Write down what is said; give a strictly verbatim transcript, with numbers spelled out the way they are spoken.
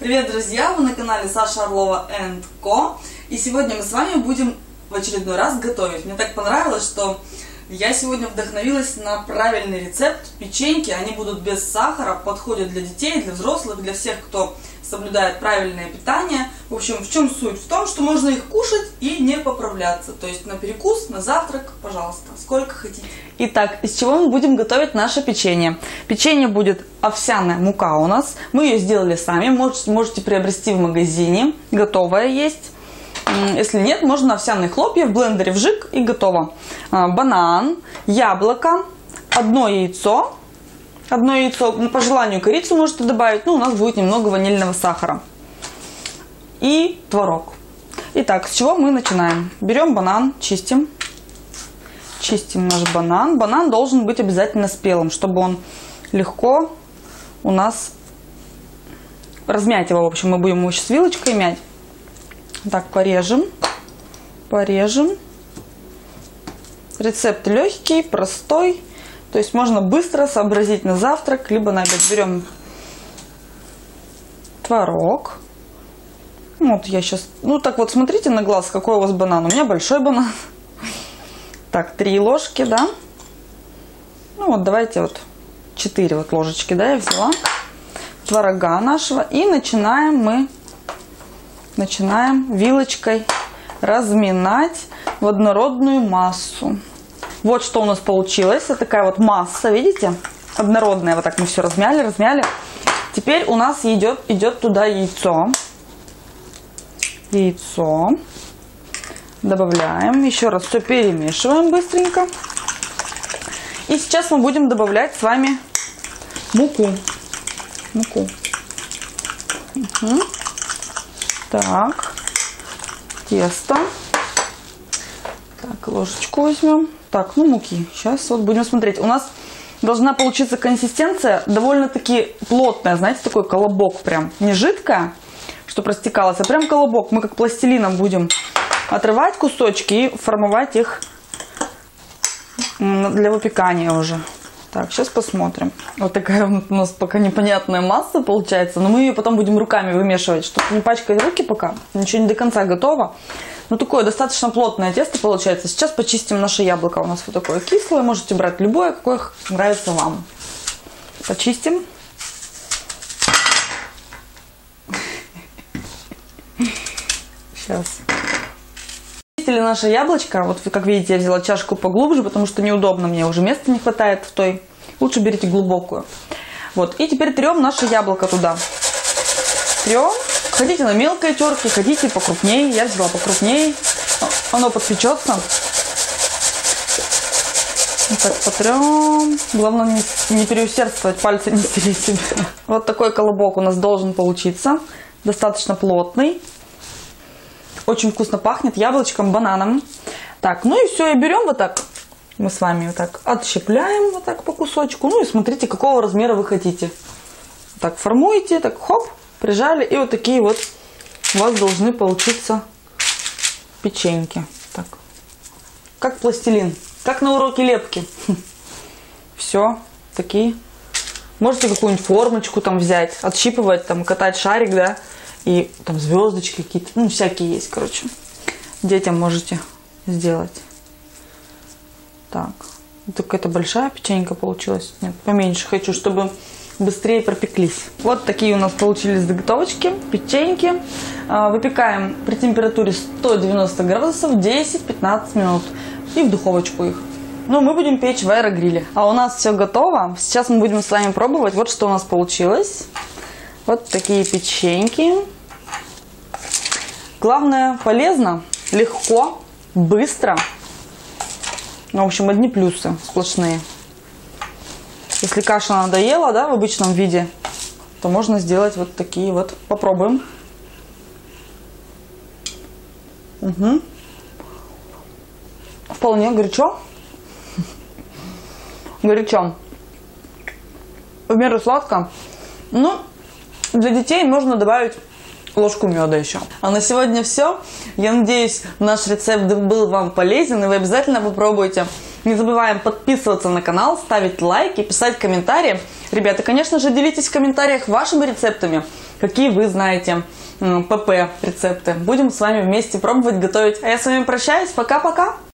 Привет, друзья! Вы на канале Саша Орлова энд Ко. И сегодня мы с вами будем в очередной раз готовить. Мне так понравилось, что я сегодня вдохновилась на правильный рецепт печеньки. Они будут без сахара, подходят для детей, для взрослых, для всех, кто соблюдает правильное питание. В общем, в чем суть? В том, что можно их кушать и не поправляться. То есть на перекус, на завтрак, пожалуйста, сколько хотите. Итак, из чего мы будем готовить наше печенье? Печенье будет овсяная мука у нас. Мы ее сделали сами, можете, можете приобрести в магазине, готовая есть. Если нет, можно овсяные хлопья, в блендере вжик и готово. Банан, яблоко, одно яйцо, одно яйцо, по желанию корицу можете добавить, но у нас будет немного ванильного сахара. И творог. Итак, с чего мы начинаем? Берем банан, чистим. Чистим наш банан. Банан должен быть обязательно спелым, чтобы он легко у нас размять его. В общем, мы будем его сейчас вилочкой мять. Так, порежем. Порежем. Рецепт легкий, простой. То есть можно быстро сообразить на завтрак, либо на обед. Берем творог. Вот я сейчас... Ну, так вот, смотрите на глаз, какой у вас банан. У меня большой банан. Так, три ложки, да. Ну, вот давайте вот четыре вот ложечки, да, я взяла. Творога нашего. И начинаем мы... Начинаем вилочкой разминать в однородную массу. Вот что у нас получилось. Это такая вот масса, видите? Однородная. Вот так мы все размяли, размяли. Теперь у нас идет, идет туда яйцо. Яйцо. Добавляем. Еще раз все перемешиваем быстренько. И сейчас мы будем добавлять с вами муку. Муку. Угу. Так, тесто. Так, ложечку возьмем. Так, ну муки. Сейчас вот будем смотреть. У нас должна получиться консистенция довольно-таки плотная, знаете, такой колобок прям. Не жидкая, чтобы растекалась, а прям колобок. Мы как пластилином будем отрывать кусочки и формовать их для выпекания уже. Так, сейчас посмотрим. Вот такая у нас пока непонятная масса получается. Но мы ее потом будем руками вымешивать, чтобы не пачкать руки пока. Ничего не до конца готово. Но такое достаточно плотное тесто получается. Сейчас почистим наше яблоко. У нас вот такое кислое. Можете брать любое, какое нравится вам. Почистим. Сейчас. Чистили наше яблочко. Вот как видите, я взяла чашку поглубже, потому что неудобно мне, уже места не хватает в той. Лучше берите глубокую. Вот. И теперь трем наше яблоко туда. Трем. Хотите на мелкой терке, хотите покрупнее. Я взяла покрупнее. Оно подпечется. Вот так потрем. Главное не переусердствовать, пальцы не стереть себе. Вот такой колобок у нас должен получиться. Достаточно плотный. Очень вкусно пахнет яблочком, бананом. Так, ну и все, и берем вот так. Мы с вами вот так отщепляем вот так по кусочку. Ну и смотрите, какого размера вы хотите. Так формуете, так хоп, прижали. И вот такие вот у вас должны получиться печеньки. Так, как пластилин, как на уроке лепки. Все, такие. Можете какую-нибудь формочку там взять, отщипывать, там катать шарик, да. И там звездочки какие-то, ну всякие есть, короче. Детям можете сделать. Так, это какая-то большая печенька получилась. Нет, поменьше хочу, чтобы быстрее пропеклись. Вот такие у нас получились заготовочки, печеньки. Выпекаем при температуре сто девяносто градусов десять-пятнадцать минут. И в духовочку их. Ну, мы будем печь в аэрогриле. А у нас все готово. Сейчас мы будем с вами пробовать. Вот что у нас получилось. Вот такие печеньки. Главное, полезно, легко, быстро. Ну, в общем, одни плюсы сплошные. Если каша надоела, да, в обычном виде, то можно сделать вот такие вот. Попробуем. Угу. Вполне горячо. Горячо. В меру сладко. Ну, для детей можно добавить ложку меда еще. А на сегодня все. Я надеюсь, наш рецепт был вам полезен, и вы обязательно попробуйте. Не забываем подписываться на канал, ставить лайки, писать комментарии. Ребята, конечно же, делитесь в комментариях вашими рецептами, какие вы знаете ПП-рецепты. Будем с вами вместе пробовать, готовить. А я с вами прощаюсь. Пока-пока!